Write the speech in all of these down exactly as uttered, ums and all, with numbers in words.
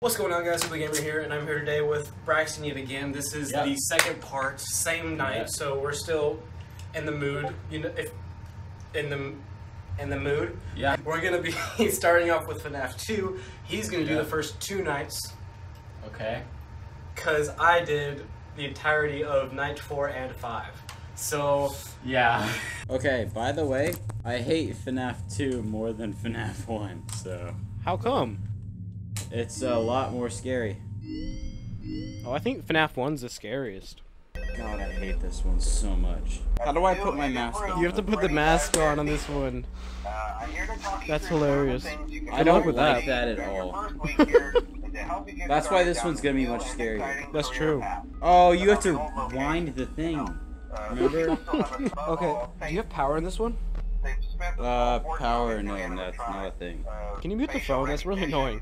What's going on, guys? Simply Gamer here, and I'm here today with Braxton yet again. This is yep. the second part, same night, yep. so we're still in the mood. You know, if in the in the mood. Yeah. We're gonna be starting off with FNAF two. He's gonna yep. do the first two nights. Okay. Cause I did the entirety of night four and five. So yeah. Okay. By the way, I hate FNAF two more than FNAF one. So how come? It's a lot more scary. Oh, I think FNAF one's the scariest. God, I hate this one so much. How do I put my mask on? You have to put the mask on on this one. That's hilarious. I don't like that at all. That's why this one's gonna be much scarier. That's true. Oh, you have to wind the thing. Remember? Okay, do you have power in this one? Uh, power? No, that's not a thing. Can you mute the phone? That's really annoying.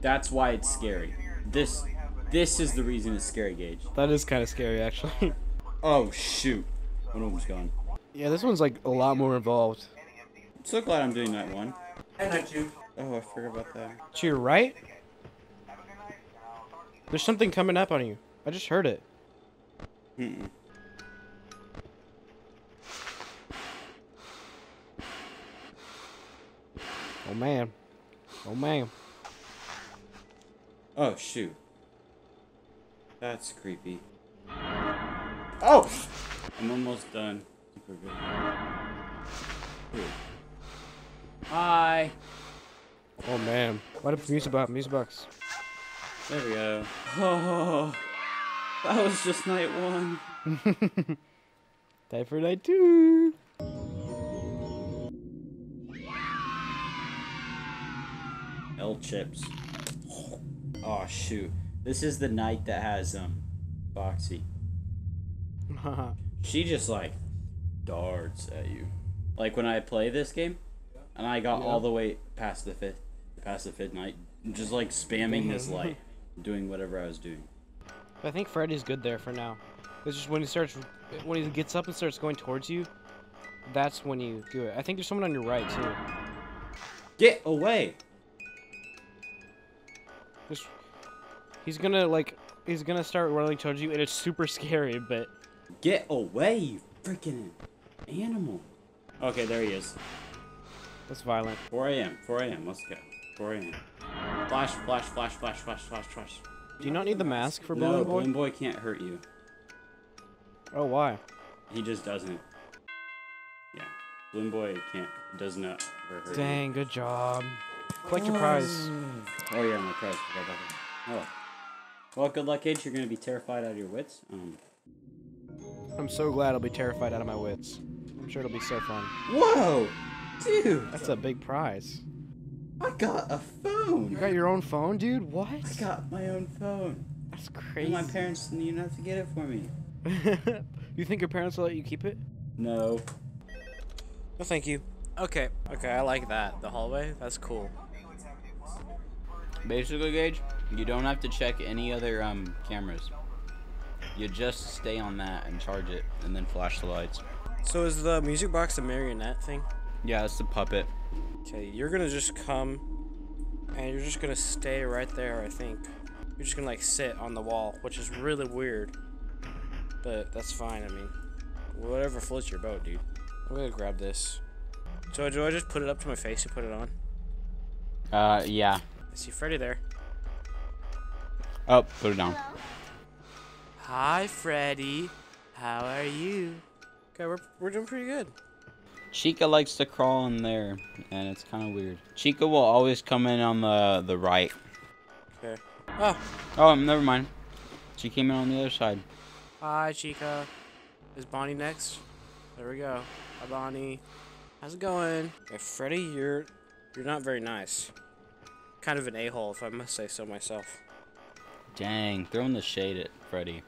That's why it's scary. This, this is the reason it's scary, Gage. That is kind of scary, actually. Oh shoot, one of them's gone. Yeah, this one's like a lot more involved. So glad I'm doing that one. And I do. Oh, I forgot about that. To your right? There's something coming up on you. I just heard it. Mm-mm. Oh man. Oh man. Oh shoot. That's creepy. Oh! I'm almost done. Super good. Here. Hi. Oh man. What a music box, music box. There we go. Oh, that was just night one. Time for night two. L chips. Oh shoot. This is the night that has um Foxy. She just like darts at you. Like when I play this game and I got yeah. all the way past the fifth past the fifth night, just like spamming this light, doing whatever I was doing. I think Freddy's good there for now. It's just when he starts when he gets up and starts going towards you, that's when you do it. I think there's someone on your right too. Get away! He's gonna like, he's gonna start running towards you, and it's super scary, but... Get away, you freaking animal. Okay, there he is. That's violent. four A M, four A M, let's go. four A M Flash, flash, flash, flash, flash, flash, flash. Do you not need the mask for Balloon Boy? No, Balloon Boy can't hurt you. Oh, why? He just doesn't. Yeah. Balloon Boy can't, does not hurt you. Dang, good job. Collect your prize. Oh yeah, my prize. Forgot about that. Oh. Well, good luck, Gage. You're gonna be terrified out of your wits. Um. I'm so glad I'll be terrified out of my wits. I'm sure it'll be so fun. Whoa! Dude! That's a big prize. I got a phone! You got your own phone, dude? What? I got my own phone. That's crazy. And my parents didn't even have to get it for me. You think your parents will let you keep it? No. No, thank you. Okay. Okay, I like that. The hallway? That's cool. Basically, Gage, you don't have to check any other um cameras. You just stay on that and charge it, and then flash the lights. So is the music box a marionette thing? Yeah, it's the puppet. Okay, you're gonna just come, and you're just gonna stay right there. I think you're just gonna like sit on the wall, which is really weird, but that's fine. I mean, whatever floats your boat, dude. I'm gonna grab this. So do I just put it up to my face and put it on? Uh, yeah. I see Freddy there. Oh, put it down. Hello. Hi, Freddy. How are you? Okay, we're, we're doing pretty good. Chica likes to crawl in there, and it's kind of weird. Chica will always come in on the, the right. Okay. Oh. Oh, never mind. She came in on the other side. Hi, Chica. Is Bonnie next? There we go. Hi, Bonnie. How's it going? Okay, Freddy, you're, you're not very nice. Kind of an a-hole, if I must say so myself. Dang, throwing the shade at Freddy.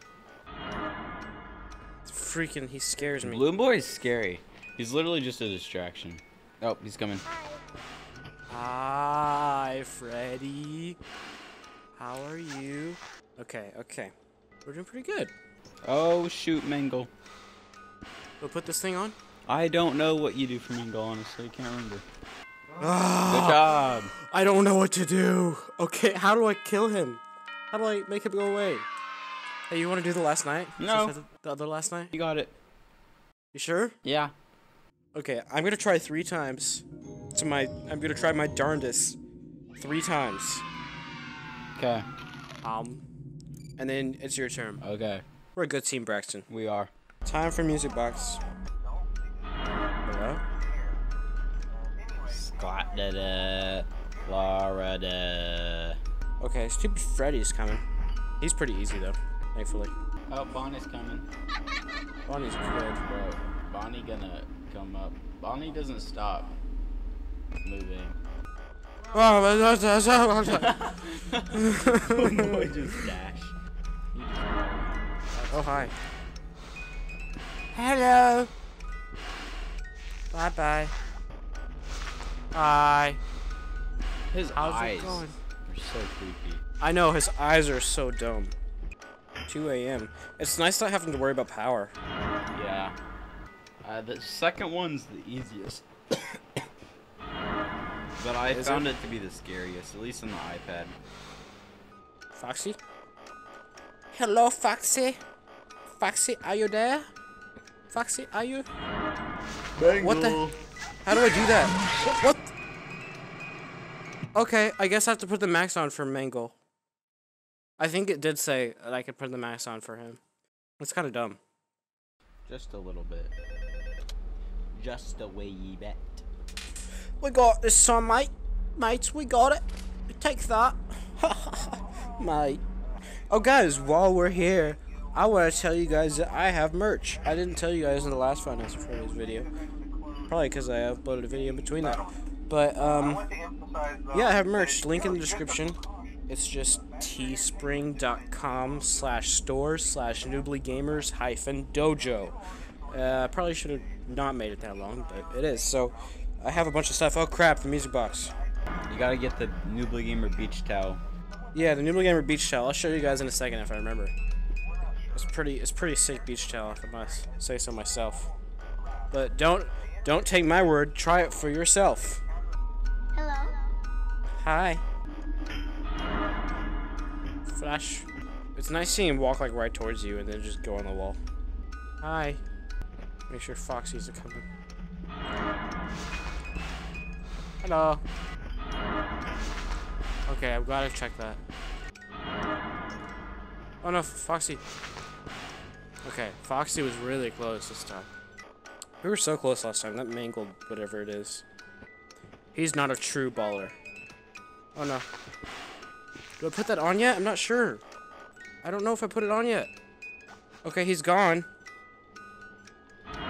It's freaking, he scares me. Balloon Boy is scary. He's literally just a distraction. Oh, he's coming. Hi, Freddy. How are you? Okay, okay. We're doing pretty good. Oh, shoot, Mangle. We'll put this thing on? I don't know what you do for Mangle, honestly. I can't remember. Ah, good job. I don't know what to do. Okay, how do I kill him? How do I make him go away? Hey, you want to do the last night? No. The other last night? You got it. You sure? Yeah. Okay, I'm going to try three times. To my, I'm going to try my darndest. Three times. Okay. Um, and then it's your turn. Okay. We're a good team, Braxton. We are. Time for music box. Hello? Scott did it. Laura did it. Okay, stupid Freddy's coming. He's pretty easy, though, thankfully. Oh, Bonnie's coming. Bonnie's good, bro. Bonnie gonna come up. Bonnie doesn't stop moving. Oh, that's boy just dash. Oh, hi. Hello. Bye bye. Hi. His How's eyes it going? are so creepy. I know, his eyes are so dumb. two A M It's nice not having to worry about power. Yeah. Uh, the second one's the easiest. But I Is found it? it to be the scariest, at least on the iPad. Foxy? Hello, Foxy. Foxy, are you there? Foxy, are you? Mangle. What the? How do I do that? What? Okay, I guess I have to put the max on for Mangle. I think it did say that I could put the max on for him. It's kind of dumb. Just a little bit. Just a wee bit. We got this son, mate. Mates, we got it. Take that. Mate. Oh, guys, while we're here, I want to tell you guys that I have merch. I didn't tell you guys in the last Five Nights at Freddy's video. Probably because I uploaded a video in between that. But, um, yeah, I have merch. Link in the description. It's just teespring.com slash stores slash noobly gamers hyphen dojo. Uh, I probably should have not made it that long, but it is. So, I have a bunch of stuff. Oh, crap, the music box. You gotta get the Noobly Gamer beach towel. Yeah, the Noobly Gamer beach towel. I'll show you guys in a second if I remember. It's pretty, it's pretty sick beach towel, if I must say so myself. But don't, don't take my word. Try it for yourself. Hello. Hi. Flash. It's nice seeing him walk like right towards you and then just go on the wall. Hi. Make sure Foxy's are coming. Hello. Okay, I've got to check that. Oh no, Foxy. Okay, Foxy was really close this time. We were so close last time. That Mangled whatever it is. He's not a true baller. Oh no. Do I put that on yet? I'm not sure. I don't know if I put it on yet. Okay, he's gone.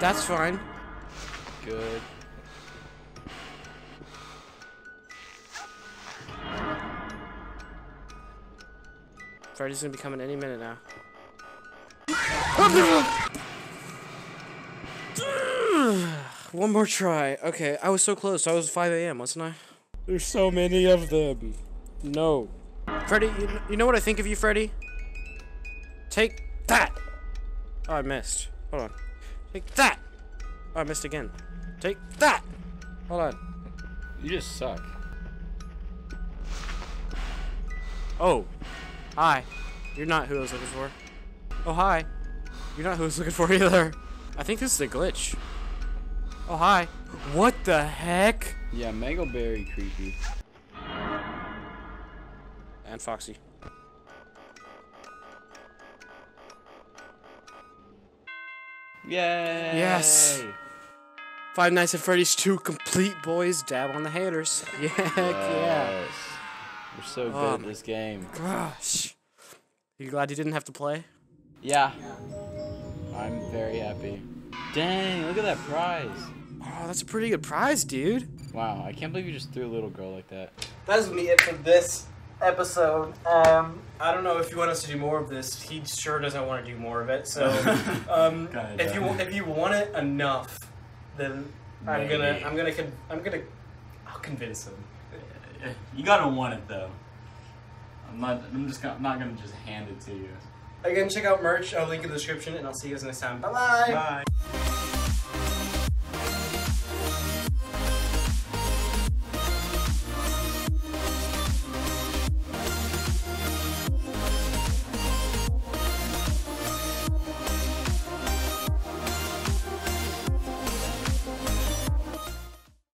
That's fine. Good. Freddy's gonna be coming any minute now. One more try. Okay, I was so close. I was five A M, wasn't I? There's so many of them. No. Freddy, you, you know what I think of you, Freddy? Take that! Oh, I missed. Hold on. Take that! Oh, I missed again. Take that! Hold on. You just suck. Oh. Hi. You're not who I was looking for. Oh, hi. You're not who I was looking for either. I think this is a glitch. Oh, hi. What the heck? Yeah, Mangleberry creepy. And Foxy. Yay! Yes! Five Nights at Freddy's two complete, boys. Dab on the haters. Yeah, yes. Yeah. We're so good um, at this game. Gosh. You glad you didn't have to play? Yeah. I'm very happy. Dang, look at that prize. Oh, that's a pretty good prize, dude. Wow, I can't believe you just threw a little girl like that. That's me it for this episode. Um, I don't know if you want us to do more of this. He sure doesn't want to do more of it. So, um, God, if you if you want it enough, then Maybe. I'm gonna I'm gonna con I'm gonna I'll convince him. You gotta want it though. I'm not. I'm just. Gonna, I'm not gonna just hand it to you. Again, check out merch. I'll link in the description, and I'll see you guys next time. Bye bye. Bye.